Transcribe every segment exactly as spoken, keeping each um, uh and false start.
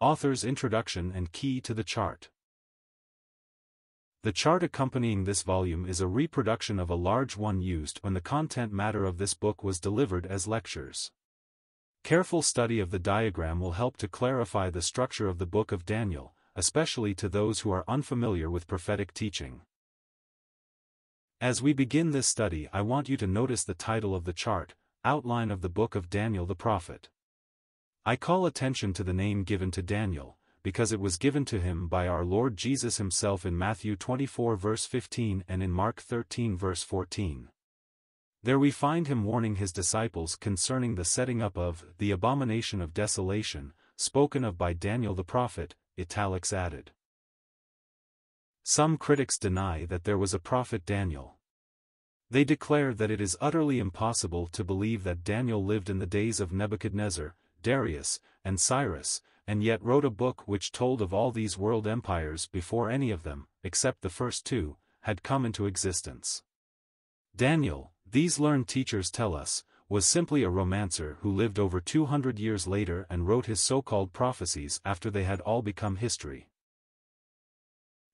Author's introduction and key to the chart. The chart accompanying this volume is a reproduction of a large one used when the content matter of this book was delivered as lectures. Careful study of the diagram will help to clarify the structure of the book of Daniel, especially to those who are unfamiliar with prophetic teaching. As we begin this study, I want you to notice the title of the chart, Outline of the Book of Daniel the Prophet. I call attention to the name given to Daniel, because it was given to him by our Lord Jesus himself in Matthew twenty-four verse fifteen and in Mark thirteen verse fourteen. There we find him warning his disciples concerning the setting up of the abomination of desolation, spoken of by Daniel the prophet, italics added. Some critics deny that there was a prophet Daniel. They declare that it is utterly impossible to believe that Daniel lived in the days of Nebuchadnezzar, Darius, and Cyrus, and yet wrote a book which told of all these world empires before any of them, except the first two, had come into existence. Daniel, these learned teachers tell us, was simply a romancer who lived over two hundred years later and wrote his so-called prophecies after they had all become history.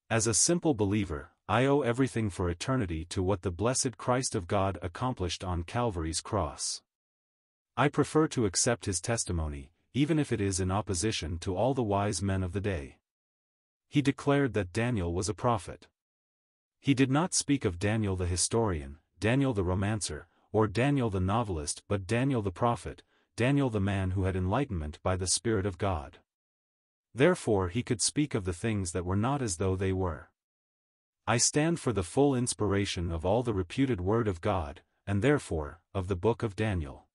As a simple believer, I owe everything for eternity to what the blessed Christ of God accomplished on Calvary's cross. I prefer to accept his testimony, even if it is in opposition to all the wise men of the day. He declared that Daniel was a prophet. He did not speak of Daniel the historian, Daniel the romancer, or Daniel the novelist, but Daniel the prophet, Daniel the man who had enlightenment by the Spirit of God. Therefore he could speak of the things that were not as though they were. I stand for the full inspiration of all the reputed Word of God, and therefore, of the book of Daniel.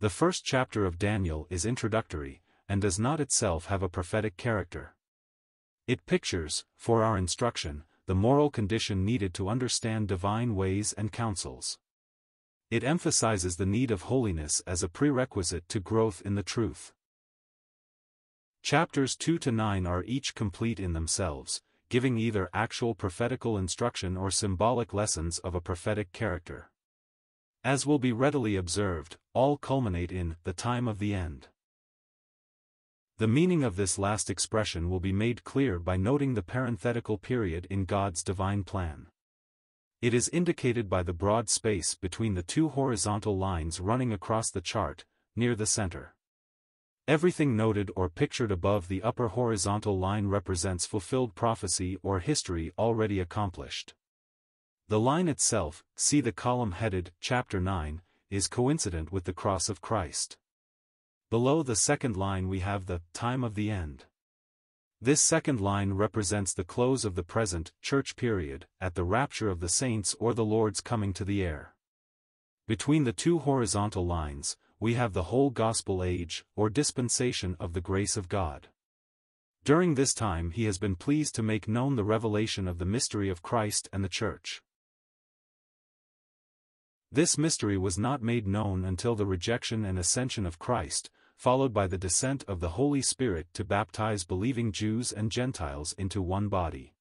The first chapter of Daniel is introductory, and does not itself have a prophetic character. It pictures, for our instruction, the moral condition needed to understand divine ways and counsels. It emphasizes the need of holiness as a prerequisite to growth in the truth. Chapters two to nine are each complete in themselves, giving either actual prophetical instruction or symbolic lessons of a prophetic character. As will be readily observed, all culminate in the time of the end. The meaning of this last expression will be made clear by noting the parenthetical period in God's divine plan. It is indicated by the broad space between the two horizontal lines running across the chart, near the center. Everything noted or pictured above the upper horizontal line represents fulfilled prophecy or history already accomplished. The line itself, see the column headed Chapter nine, is coincident with the cross of Christ. Below the second line we have the time of the end. This second line represents the close of the present church period, at the rapture of the saints or the Lord's coming to the air. Between the two horizontal lines, we have the whole gospel age, or dispensation of the grace of God. During this time he has been pleased to make known the revelation of the mystery of Christ and the church. This mystery was not made known until the rejection and ascension of Christ, followed by the descent of the Holy Spirit to baptize believing Jews and Gentiles into one body.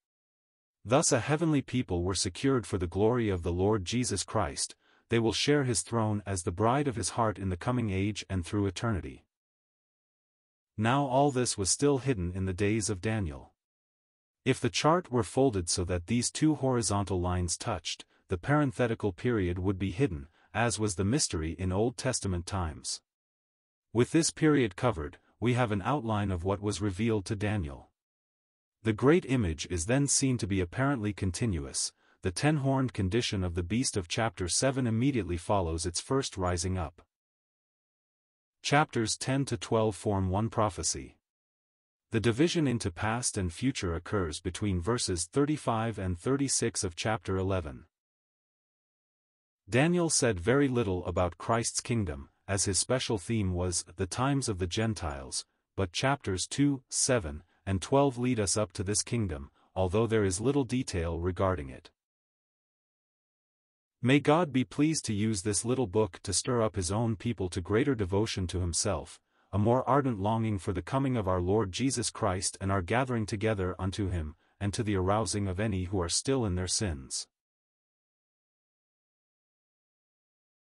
Thus a heavenly people were secured for the glory of the Lord Jesus Christ. They will share his throne as the bride of his heart in the coming age and through eternity. Now all this was still hidden in the days of Daniel. If the chart were folded so that these two horizontal lines touched, the parenthetical period would be hidden, as was the mystery in Old Testament times. With this period covered, we have an outline of what was revealed to Daniel. The great image is then seen to be apparently continuous. The ten-horned condition of the beast of chapter seven immediately follows its first rising up. Chapters ten to twelve form one prophecy. The division into past and future occurs between verses thirty-five and thirty-six of chapter eleven. Daniel said very little about Christ's kingdom, as his special theme was the times of the Gentiles, but chapters two, seven, and twelve lead us up to this kingdom, although there is little detail regarding it. May God be pleased to use this little book to stir up his own people to greater devotion to himself, a more ardent longing for the coming of our Lord Jesus Christ and our gathering together unto him, and to the arousing of any who are still in their sins.